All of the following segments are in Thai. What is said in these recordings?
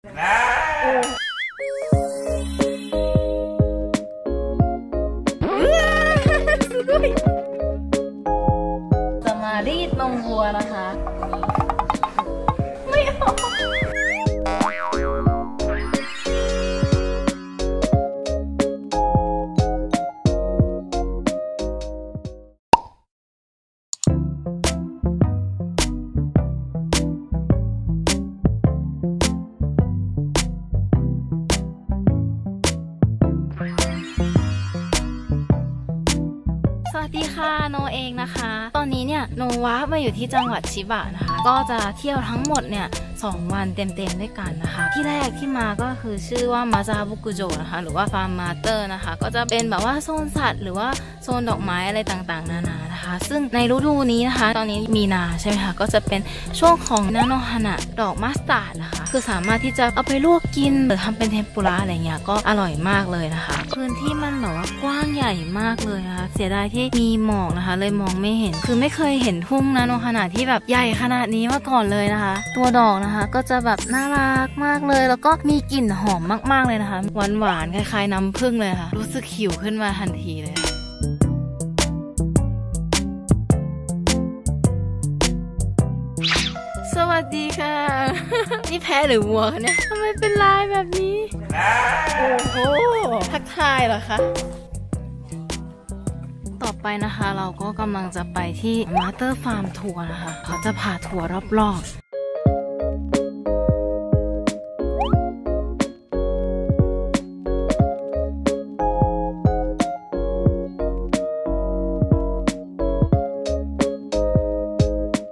จะมารีดนมวัวนะคะไม่ออกสวัสดีค่ะโนเองนะคะตอนนี้เนี่ยโนวามาอยู่ที่จังหวัดชิบะนะคะก็จะเที่ยวทั้งหมดเนี่ย2 วันเต็มๆด้วยกันนะคะที่แรกที่มาก็คือชื่อว่ามาซาบุกุโจนะคะหรือว่าฟาร์มมาเตอร์นะคะก็จะเป็นแบบว่าโซนสัตว์หรือว่าโซนดอกไม้อะไรต่างๆนานานะคะซึ่งในฤดูนี้นะคะตอนนี้มีนาใช่ไหมคะก็จะเป็นช่วงของนาโนฮานะดอกมัสตาร์ดนะคะคือสามารถที่จะเอาไปลวกกินหรือทำเป็นเทมปุระอะไรเงี้ยก็อร่อยมากเลยนะคะพื้นที่มันแบบว่ากว้างใหญ่มากเลยนะคะเสียดายที่มีหมอกนะคะเลยมองไม่เห็นคือไม่เคยเห็นทุ่งนาโนฮานะที่แบบใหญ่ขนาดนี้มาก่อนเลยนะคะตัวดอกนะคะก็จะแบบน่ารักมากเลยแล้วก็มีกลิ่นหอมมากๆเลยนะคะหวานๆคล้ายๆน้ำผึ้งเลยค่ะรู้สึกหิวขึ้นมาทันทีเลยสวัสดีค่ะ นี่แพ้หรือวัวคะเนี่ยทำไมเป็นลายแบบนี้โอ้โหทักทายเหรอคะต่อไปนะคะเราก็กำลังจะไปที่มาเตอร์ฟาร์มทัวร์นะคะเขาจะพาทัวร์รอบๆ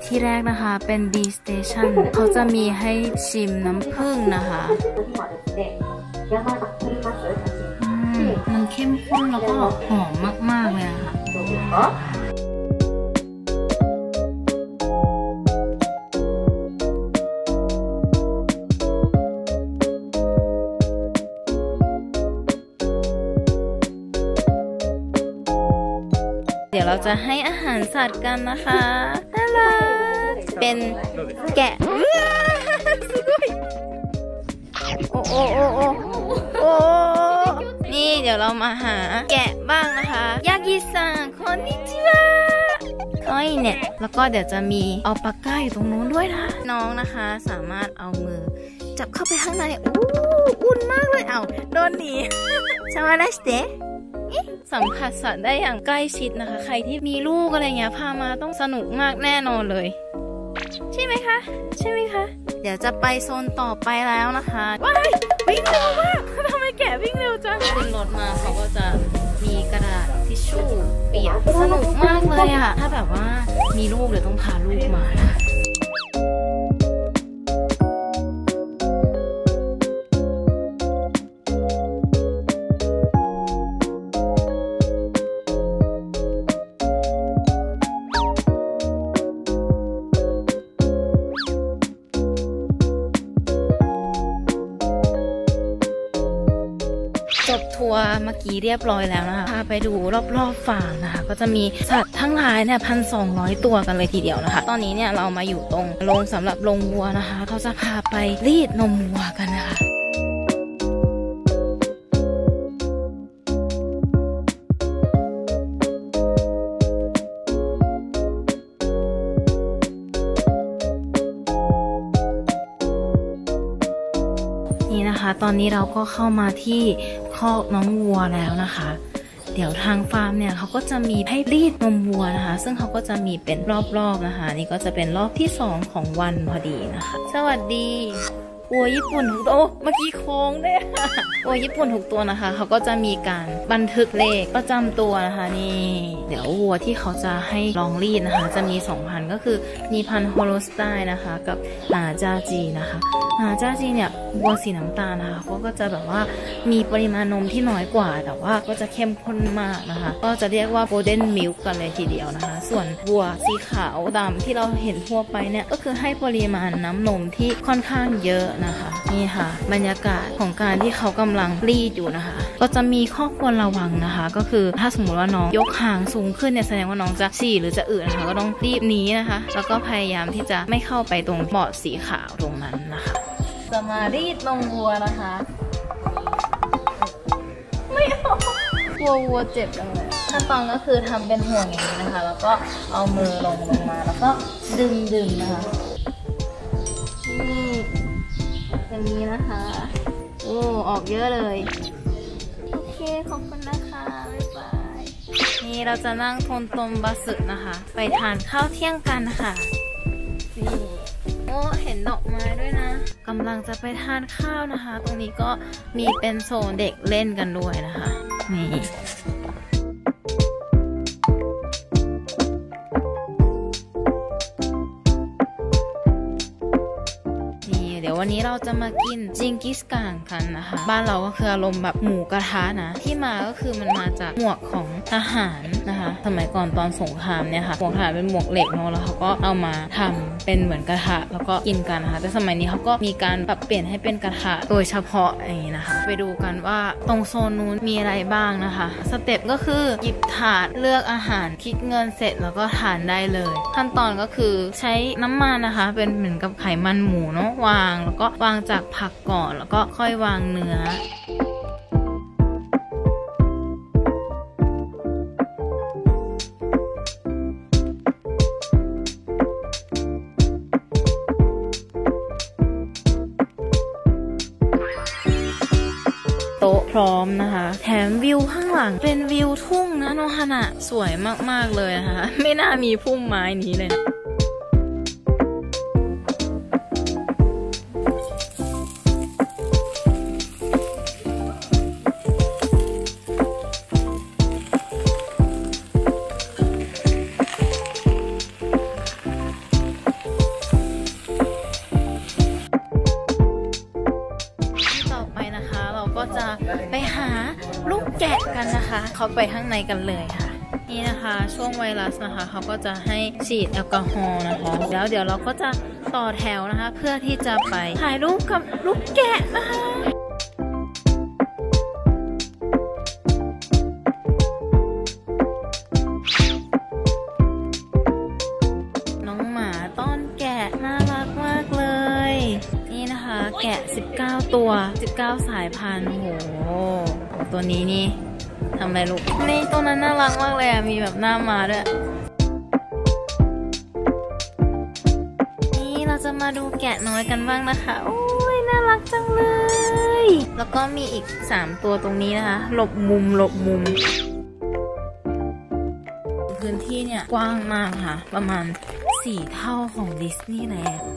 ที่แรกนะคะเป็น B Station เขาจะมีให้ชิมน้ำผึ้งนะคะมันเข้มข้นแล้วก็หอมมากๆเลยค่ะเดี๋ยวเราจะให้อาหารสัตว์กันนะคะน่ารักเป็นแกะโอ้โอ้โอ้โอ้โอ้นี่เดี๋ยวเรามาหาแกะบ้างนะคะยากิซังคอนนิชิวะโอ้ยเนี่ยแล้วก็เดี๋ยวจะมีอัลปาก้าอยู่ตรงนู้นด้วยนะน้องนะคะสามารถเอามือจับเข้าไปข้างในอุ่นมากเลยเอาโดนหนีชาวนาสเตสัมผัสสัตว์ได้อย่างใกล้ชิดนะคะใครที่มีลูกอะไรเงี้ยพามาต้องสนุกมากแน่นอนเลยใช่ไหมคะใช่ไหมคะเดี๋ยวจะไปโซนต่อไปแล้วนะคะว้ายวิ่งเร็วมากทำไมแกวิ่งเร็วจังขึ้นรถมาเขาก็จะมีกระดาษทิชชู่เปียกสนุกมากเลยอะถ้าแบบว่ามีลูกเดี๋ยวต้องพาลูกมานะจบทัวร์เมื่อกี้เรียบร้อยแล้วนะคะพาไปดูรอบๆฟาร์มนะคะก็จะมีสัตว์ทั้งหลายเนี่ย 1,200 ตัวกันเลยทีเดียวนะคะตอนนี้เนี่ยเรามาอยู่ตรงโรงสำหรับโรงวัวนะคะเขาจะพาไปรีดนมวัวกันนะคะนี่นะคะตอนนี้เราก็เข้ามาที่คอกน้องวัวแล้วนะคะเดี๋ยวทางฟาร์มเนี่ยเขาก็จะมีให้รีดนมวัวนะคะซึ่งเขาก็จะมีเป็นรอบๆนะคะนี่ก็จะเป็นรอบที่2ของวันพอดีนะคะสวัสดีวัวญี่ปุ่นทุกตัวเมื่อกี้โค้งด้วยวัวญี่ปุ่นทุกตัวนะคะเขาก็จะมีการบันทึกเลขประจำตัวนะคะนี่เดี๋ยววัวที่เขาจะให้ลองรีดนะคะจะมี2 พันก็คือมีพันโฮโลสไตน์นะคะกับนาจาจีนะคะนาจาจีเนี่ยวัวสีน้ำตาลนะคะเขาก็จะแบบว่ามีปริมาณนมที่น้อยกว่าแต่ว่าก็จะเข้มข้นมากนะคะก็จะเรียกว่าโกลเด้นมิลค์กันเลยทีเดียวนะคะส่วนวัวสีขาวดำที่เราเห็นทั่วไปเนี่ยก็คือให้ปริมาณน้ำนมที่ค่อนข้างเยอะนะคะนี่ค่ะบรรยากาศของการที่เขากำลังรีดอยู่นะคะก็จะมีข้อควรระวังนะคะก็คือถ้าสมมติว่าน้องยกหางสูงขึ้นเนี่ยแสดงว่าน้องจะฉี่หรือจะอืดนะคะก็ต้องรีบหนีนะคะแล้วก็พยายามที่จะไม่เข้าไปตรงเบาะสีขาวตรงนั้นนะคะ จะมารีดนมวัวนะคะไม่เอาวัวเจ็บเลยขั้นตอนก็คือทำเป็นห่วงอย่างนี้นะคะแล้วก็เอามือลงมาแล้วก็ดึงนะคะนี่แบบนี้นะคะโอ้ออกเยอะเลยโอเคขอบคุณนะคะบ๊ายบายนี่เราจะนั่งทนตมบาสึนะคะไปทานข้าวเที่ยงกันค่ะโอ้เห็นดอกไม้ด้วยนะกำลังจะไปทานข้าวนะคะตรงนี้ก็มีเป็นโซนเด็กเล่นกันด้วยนะคะนี่วันนี้เราจะมากินจิงกิสข่านกันนะคะบ้านเราก็คืออารมณ์แบบหมูกระทะนะที่มาก็คือมันมาจากหมวกของทหารนะคะสมัยก่อนตอนสงครามเนี่ยค่ะหมวกทหารเป็นหมวกเหล็กเนาะแล้วเขาก็เอามาทำเป็นเหมือนกระทะแล้วก็กินกันนะคะแต่สมัยนี้เขาก็มีการปรับเปลี่ยนให้เป็นกระทะโดยเฉพาะอย่างนี้นะคะไปดูกันว่าตรงโซนนู้นมีอะไรบ้างนะคะสเต็ปก็คือหยิบถาดเลือกอาหารคิดเงินเสร็จแล้วก็ทานได้เลยขั้นตอนก็คือใช้น้ำมันนะคะเป็นเหมือนกับไขมันหมูเนาะวางแล้วก็วางจากผักก่อนแล้วก็ค่อยวางเนื้อพร้อมนะคะแถมวิวข้างหลังเป็นวิวทุ่งนะโนฮานะสวยมากๆเลยนะคะไม่น่ามีพุ่มไม้นี้เลยนะไปหาลูกแกะกันนะคะเขาไปข้างในกันเลยค่ะนี่นะคะช่วงไวรัสนะคะเขาก็จะให้ฉีดแอลกอฮอล์นะคะแล้วเดี๋ยวเราก็จะต่อแถวนะคะเพื่อที่จะไปถ่ายรูปกับลูกแกะนะคะแกะ19ตัว19สายพันธุ์โหตัวนี้นี่ทำอะไรลูกนี่ตัวนั้นน่ารักมากเลยมีแบบหน้ามาด้วยนี่เราจะมาดูแกะน้อยกันบ้างนะคะโอ้ยน่ารักจังเลยแล้วก็มีอีก3ตัวตรงนี้นะคะหลบมุมพื้นที่เนี่ยกว้างมากค่ะประมาณ4เท่าของดิสนีย์แลนด์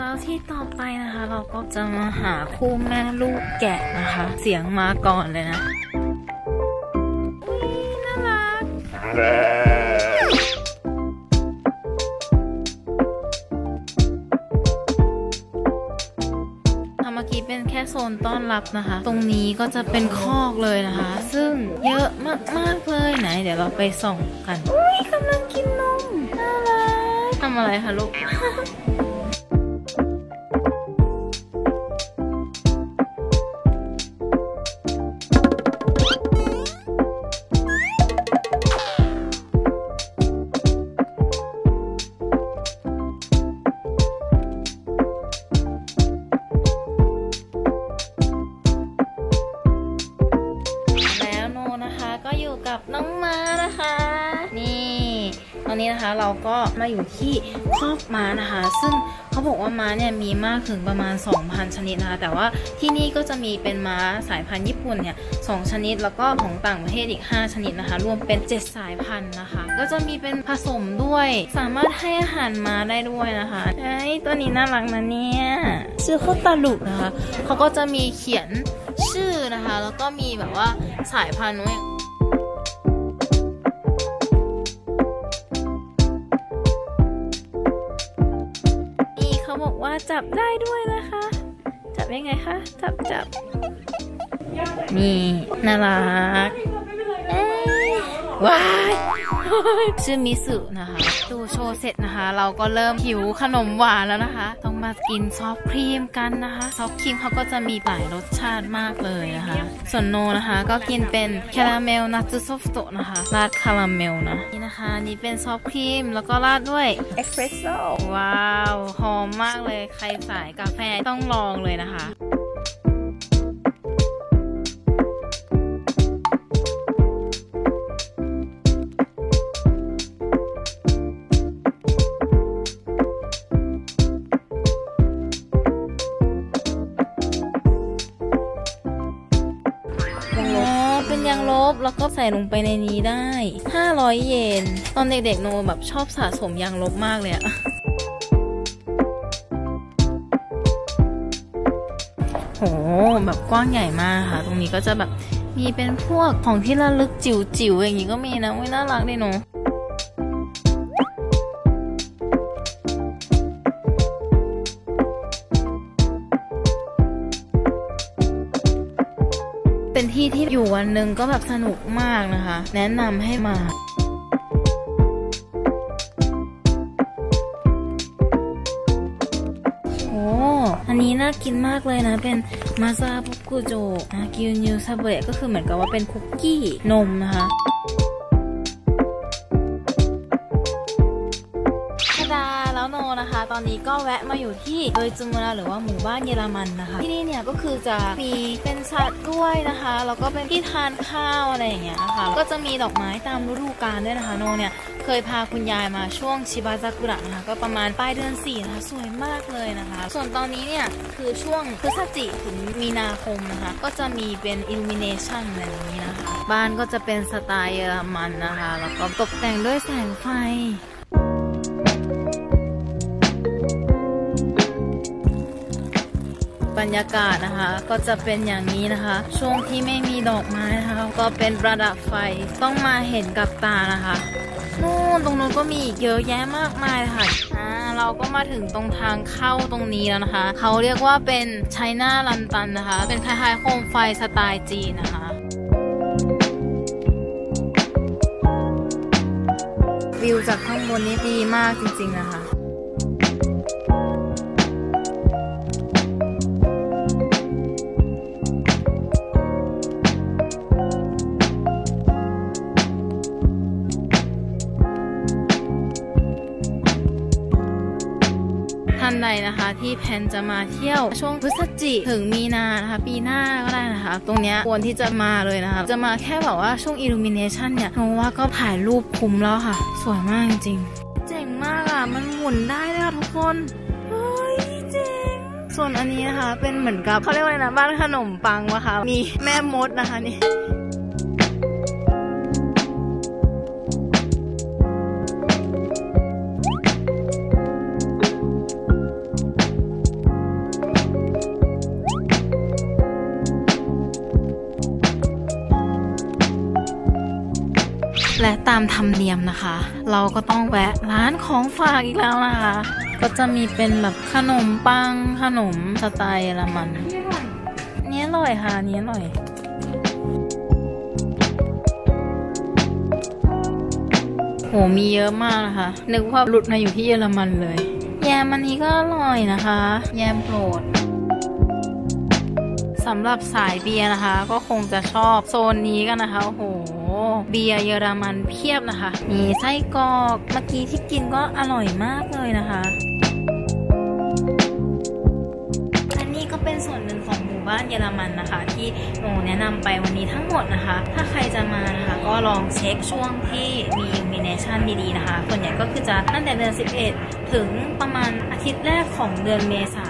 แล้วที่ต่อไปนะคะเราก็จะมาหาคู่แม่ลูกแกะนะคะเสียงมาก่อนเลยนะน่ารักเมื่อกี้เป็นแค่โซนต้อนรับนะคะตรงนี้ก็จะเป็นคอกเลยนะคะซึ่งเยอะมากๆเลยไหนเดี๋ยวเราไปส่องกันอุ้ยกำลังกินนมน่ารักทำอะไรคะลูกกับน้องม้านะคะนี่ตอนนี้นะคะเราก็มาอยู่ที่คอกม้านะคะซึ่งเขาบอกว่าม้าเนี่ยมีมากถึงประมาณ 2,000 ชนิดนะคะแต่ว่าที่นี่ก็จะมีเป็นม้าสายพันธุ์ญี่ปุ่นเนี่ย2ชนิดแล้วก็ของต่างประเทศอีก5ชนิดนะคะรวมเป็น7สายพันธุ์นะคะก็จะมีเป็นผสมด้วยสามารถให้อาหารม้าได้ด้วยนะคะไอ้ตัวนี้น่ารักนะเนี่ยชื่อโคตารุนะคะเขาก็จะมีเขียนชื่อนะคะแล้วก็มีแบบว่าสายพันธุ์ด้วยจับได้ด้วยนะคะจับยังไงคะจับนี่น่ารักว้ายชื่อมิสุนะคะดูโชว์เสร็จนะคะเราก็เริ่มหิวขนมหวานแล้วนะคะต้อง มากินซอฟต์ครีมกันนะคะซอฟต์ครีมเขาก็จะมีหลายรสชาติมากเลยนะคะส่วนโนนะคะก็กินเป็นคาราเมลนัตสึซอฟโตะนะคะราดคาราเมลนะนี่นะคะนี่เป็นซอฟต์ครีมแล้วก็ราดด้วยเอสเปรสโซ่ว้าวหอมมากเลยใครสายกาแฟต้องลองเลยนะคะเป็นยางลบแล้วก็ใส่ลงไปในนี้ได้500เยนตอนเด็กๆโนแบบชอบสะสมยางลบมากเลยอะโหแบบกว้างใหญ่มากค่ะตรงนี้ก็จะแบบมีเป็นพวกของที่ระลึกจิ๋วๆอย่างนี้ก็มีนะอุ๊ยน่ารักเลยเนาะเป็นที่ที่อยู่วันหนึ่งก็แบบสนุกมากนะคะแนะนำให้มาโอ้อันนี้น่ากินมากเลยนะเป็นมาซาบุกุโจนะกิวนิวซาเบะก็คือเหมือนกับว่าเป็นคุกกี้นมนะคะนะคะตอนนี้ก็แวะมาอยู่ที่โดยจุมุระหรือว่าหมู่บ้านเยอรมันนะคะที่นี่เนี่ยก็คือจะมีเป็นสัตว์ด้วยนะคะแล้วก็เป็นที่ทานข้าวอะไรอย่างเงี้ยนะคะก็จะมีดอกไม้ตามฤดูกาลด้วยนะคะโนเนี่ยเคยพาคุณยายมาช่วงชิบาซากุระนะคะก็ประมาณปลายเดือน4นะคะสวยมากเลยนะคะส่วนตอนนี้เนี่ยคือช่วงพฤศจิกายนถึงมีนาคมนะคะก็จะมีเป็นอิลูมิเนชั่นแบบนี้นะคะบ้านก็จะเป็นสไตล์เยอรมันนะคะแล้วก็ตกแต่งด้วยแสงไฟบรรยากาศนะคะก็จะเป็นอย่างนี้นะคะช่วงที่ไม่มีดอกไม้นะคะก็เป็นประดับไฟต้องมาเห็นกับตานะคะนู่นตรงนู้นก็มีอีกเยอะแยะมากมายค่ะเราก็มาถึงตรงทางเข้าตรงนี้แล้วนะคะเขาเรียกว่าเป็นไชน่าลันตันนะคะเป็นคล้ายๆโคมไฟสไตล์จีนนะคะวิวจากข้างบนนี้ดีมากจริงๆนะคะท่านใดนะคะที่แพนจะมาเที่ยวช่วงพฤศจิกถึงมีนานะคะปีหน้าก็ได้นะคะตรงนี้ควรที่จะมาเลยนะคะจะมาแค่แบบว่าช่วงอิลูมิเนชันเนี่ยโนว่าก็ถ่ายรูปคุ้มแล้วค่ะสวยมากจริงเจ๋งมากอ่ะมันหมุนได้เลยค่ะทุกคนเฮ้ยเจ๋งส่วนอันนี้นะคะเป็นเหมือนกับเขาเรียกว่าอะไรนะบ้านขนมปังวะค่ะมีแม่มดนะคะนี่และตามธรรมเนียมนะคะเราก็ต้องแวะร้านของฝากอีกแล้วนะคะก็จะมีเป็นแบบขนมปังขนมสไตล์เยอรมันนี่อร่อยค่ะนี่อร่อยโหมีเยอะมากนะคะนึกว่าหลุดมาอยู่ที่เยอรมันเลยแยมอันนี้ก็อร่อยนะคะแยมโปรดสำหรับสายเบียร์นะคะก็คงจะชอบโซนนี้กันนะคะโอ้โหเบียร์เยอรมันเพียบนะคะมีไส้กรอกเมื่อกี้ที่กินก็อร่อยมากเลยนะคะอันนี้ก็เป็นส่วนหนึ่งของหมู่บ้านเยอรมันนะคะที่โนแนะนำไปวันนี้ทั้งหมดนะคะถ้าใครจะมานะคะก็ลองเช็คช่วงที่มีอิลูมิเนชันดีๆนะคะส่วนใหญ่ก็คือจะตั้งแต่เดือน11ถึงประมาณอาทิตย์แรกของเดือนเมษา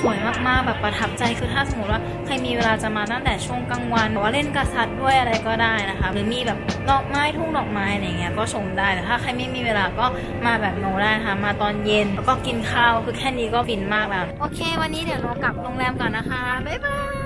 สวยมากๆแบบประทับใจคือถ้าสมมติว่าใครมีเวลาจะมาตั้งแต่ช่วงกลางวันหรือว่าเล่นกระสัดด้วยอะไรก็ได้นะคะหรือมีแบบดอกไม้ทุ่งดอกไม้อะไรเงี้ยก็ชมได้แต่ถ้าใครไม่มีเวลาก็มาแบบโนได้นะคะมาตอนเย็นแล้วก็กินข้าวคือแค่นี้ก็ฟินมากแล้วโอเควันนี้เดี๋ยวเรากลับโรงแรมก่อนนะคะบ๊ายบาย